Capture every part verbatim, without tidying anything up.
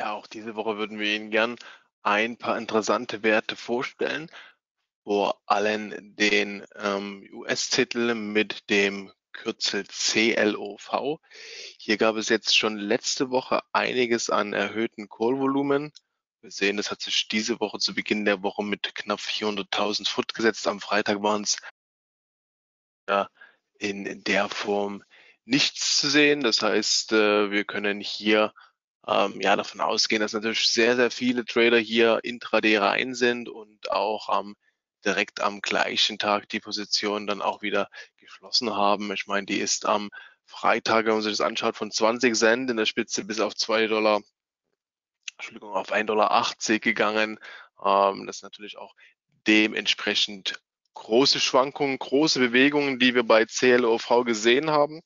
Ja, auch diese Woche würden wir Ihnen gern ein paar interessante Werte vorstellen. Vor allem den ähm, U S-Titel mit dem Kürzel C L O V. Hier gab es jetzt schon letzte Woche einiges an erhöhten Callvolumen. Wir sehen, das hat sich diese Woche zu Beginn der Woche mit knapp vierhunderttausend fortgesetzt. Am Freitag waren es ja in der Form nichts zu sehen. Das heißt, wir können hier ähm, ja davon ausgehen, dass natürlich sehr, sehr viele Trader hier intraday rein sind und auch am ähm, direkt am gleichen Tag die Position dann auch wieder geschlossen haben. Ich meine, die ist am Freitag, wenn man sich das anschaut, von zwanzig Cent in der Spitze bis auf zwei Dollar, Entschuldigung, auf ein Dollar achtzig gegangen. Ähm, das ist natürlich auch dementsprechend große Schwankungen, große Bewegungen, die wir bei C L O V gesehen haben.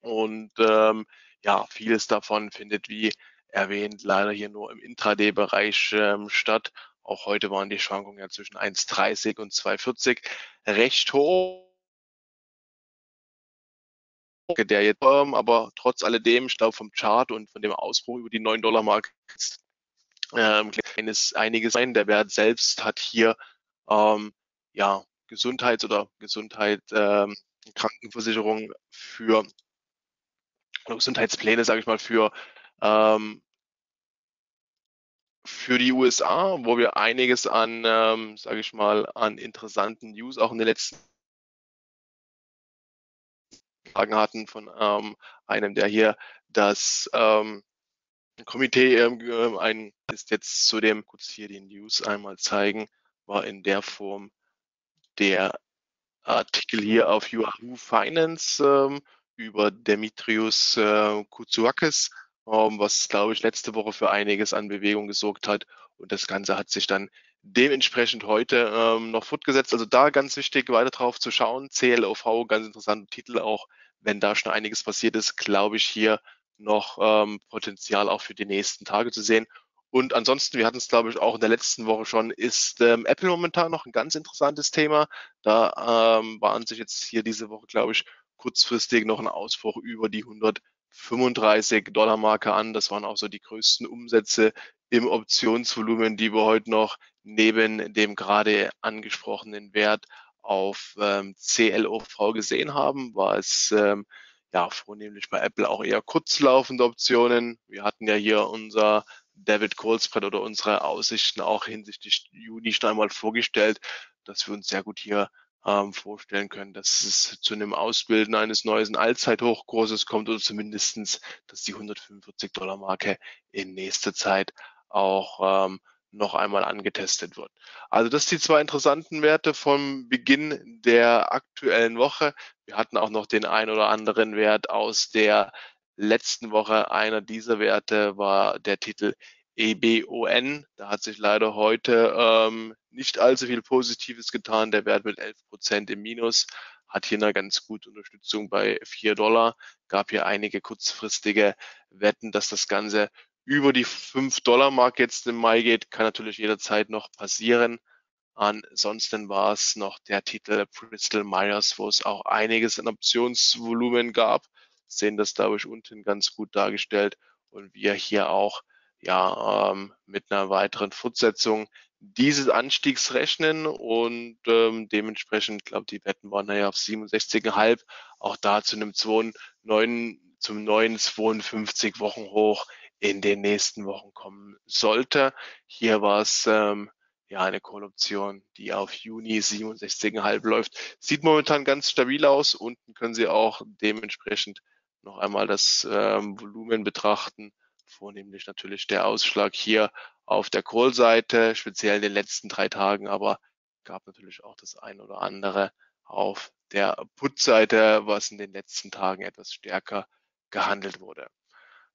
Und ähm, ja, vieles davon findet, wie erwähnt, leider hier nur im Intraday-Bereich ähm, statt. Auch heute waren die Schwankungen ja zwischen eins Komma dreißig und zwei Komma vierzig recht hoch. Der jetzt, aber trotz alledem, ich glaube vom Chart und von dem Ausbruch über die neun Dollar Marke ähm, einiges sein. Der Wert selbst hat hier ähm, ja, Gesundheits- oder Gesundheit, ähm, Krankenversicherung für Gesundheitspläne, sage ich mal, für ähm, für die U S A, wo wir einiges an, ähm, sage ich mal, an interessanten News auch in den letzten Tagen hatten von ähm, einem, der hier das ähm, Komitee ähm, ein ist jetzt zu dem, kurz hier die News einmal zeigen, war in der Form der Artikel hier auf Yahoo Finance ähm, über Demetrius äh, Kuzuakis, was, glaube ich, letzte Woche für einiges an Bewegung gesorgt hat. Und das Ganze hat sich dann dementsprechend heute ähm, noch fortgesetzt. Also da ganz wichtig, weiter drauf zu schauen. C L O V, ganz interessanter Titel auch. Wenn da schon einiges passiert ist, glaube ich, hier noch ähm, Potenzial auch für die nächsten Tage zu sehen. Und ansonsten, wir hatten es, glaube ich, auch in der letzten Woche schon, ist ähm, Apple momentan noch ein ganz interessantes Thema. Da ähm, waren sich jetzt hier diese Woche, glaube ich, kurzfristig noch ein Ausbruch über die hundertfünfunddreißig Dollar Marke an. Das waren auch so die größten Umsätze im Optionsvolumen, die wir heute noch neben dem gerade angesprochenen Wert auf ähm, C L O V gesehen haben. War es ähm, ja vornehmlich bei Apple auch eher kurzlaufende Optionen. Wir hatten ja hier unser David Colesprett oder unsere Aussichten auch hinsichtlich Juni schon einmal vorgestellt, dass wir uns sehr gut hier vorstellen können, dass es zu einem Ausbilden eines neuen Allzeithochkurses kommt oder zumindestens, dass die hundertfünfundvierzig Dollar Marke in nächster Zeit auch ähm, noch einmal angetestet wird. Also das sind die zwei interessanten Werte vom Beginn der aktuellen Woche. Wir hatten auch noch den ein oder anderen Wert aus der letzten Woche. Einer dieser Werte war der Titel E B O N, da hat sich leider heute ähm, nicht allzu viel Positives getan. Der Wert mit elf Prozent im Minus, hat hier eine ganz gute Unterstützung bei vier Dollar. Gab hier einige kurzfristige Wetten, dass das Ganze über die fünf Dollar Marke jetzt im Mai geht. Kann natürlich jederzeit noch passieren. Ansonsten war es noch der Titel Bristol Myers, wo es auch einiges an Optionsvolumen gab. Sehen das, glaube ich, unten ganz gut dargestellt. Und wir hier auch ja, ähm, mit einer weiteren Fortsetzung dieses Anstiegs rechnen und ähm, dementsprechend, glaube die Wetten waren ja auf siebenundsechzig Komma fünf, auch da zu einem neuen zweiundfünfzig Wochenhoch in den nächsten Wochen kommen sollte. Hier war es ähm, ja eine Call-Option, die auf Juni siebenundsechzig Komma fünf läuft. Sieht momentan ganz stabil aus. Unten können Sie auch dementsprechend noch einmal das ähm, Volumen betrachten. Vornehmlich natürlich der Ausschlag hier auf der Call-Seite, speziell in den letzten drei Tagen, aber gab natürlich auch das ein oder andere auf der Put-Seite, was in den letzten Tagen etwas stärker gehandelt wurde.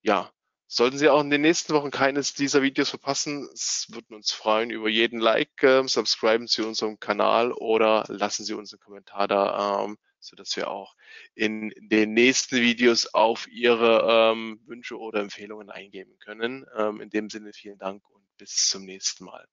Ja, sollten Sie auch in den nächsten Wochen keines dieser Videos verpassen, es würden uns freuen über jeden Like, äh, subscriben Sie unserem Kanal oder lassen Sie uns einen Kommentar da, ähm, sodass wir auch in den nächsten Videos auf Ihre ähm, Wünsche oder Empfehlungen eingehen können. Ähm, in dem Sinne vielen Dank und bis zum nächsten Mal.